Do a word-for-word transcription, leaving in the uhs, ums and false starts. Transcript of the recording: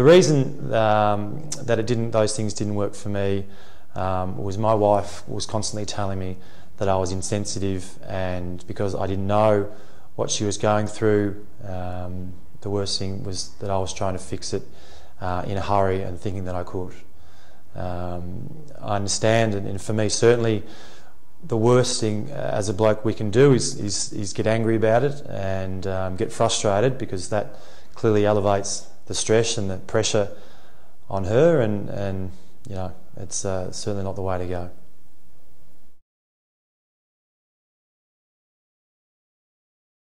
The reason um, that it didn't, those things didn't work for me um, was my wife was constantly telling me that I was insensitive, and because I didn't know what she was going through, um, the worst thing was that I was trying to fix it uh, in a hurry and thinking that I could. Um, I understand, and, and for me certainly the worst thing uh, as a bloke we can do is, is, is get angry about it and um, get frustrated, because that clearly elevates the stress and the pressure on her, and, and you know, it's uh, certainly not the way to go.